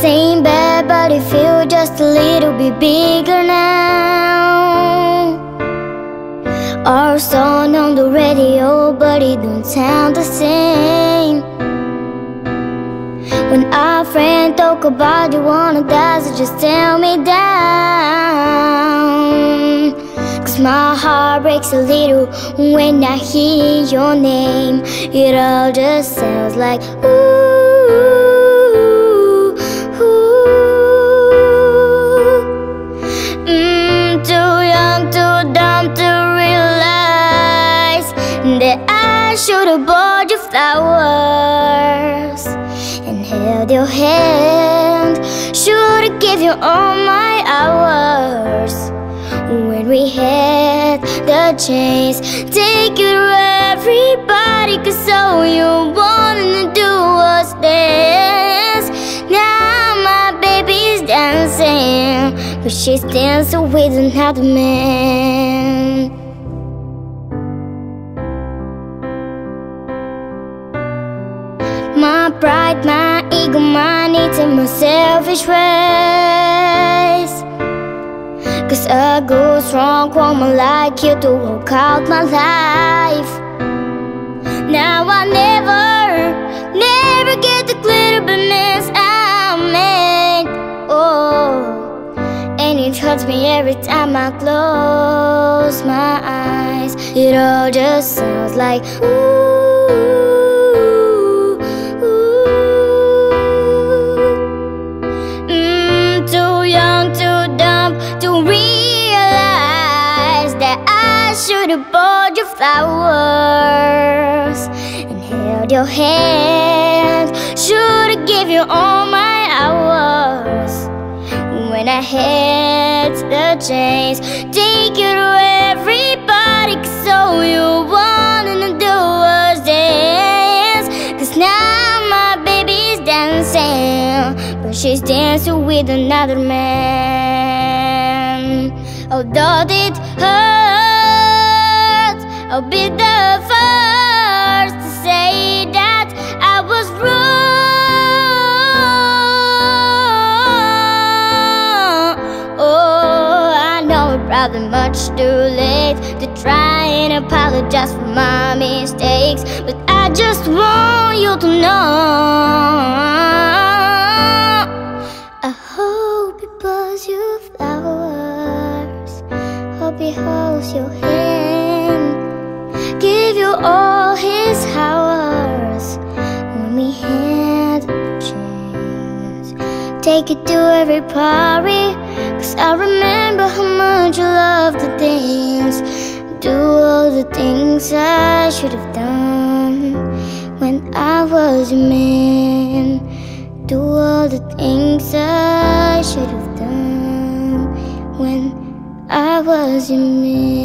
same bed, but it feels just a little bit bigger now. Our song on the radio, but it don't sound the same. When our friend talk about you wanna dance, so just tell me down, 'cause my heart breaks a little when I hear your name. It all just sounds like ooh. Should've bought you flowers and held your hand. Should've given you all my hours when we had the chance. Take you to everybody, 'cause all you wanted to do was dance. Now my baby's dancing, but she's dancing with another man. My pride, my ego, my needs, and my selfish ways. 'Cause a good strong woman like you to walk out my life. Now I never get the little bit mess I made. Oh, and it hurts me every time I close my eyes. It all just sounds like ooh. Should've bought you flowers and held your hand. Should've given you all my hours when I had the chance. Take you to everybody, 'cause all you wanted to do was dance. 'Cause now my baby's dancing, but she's dancing with another man. Although it hurts, I'll be the first to say that I was wrong. Oh, I know it's probably much too late to try and apologize for my mistakes, but I just want you to know I hope it buys you flowers, hope he holds your hand, give you all his hours when we had a chance. Take you to every party, 'cause I remember how much you loved to dance. Do all the things I should have done when I was a man. Do all the things I should have done when I was a man.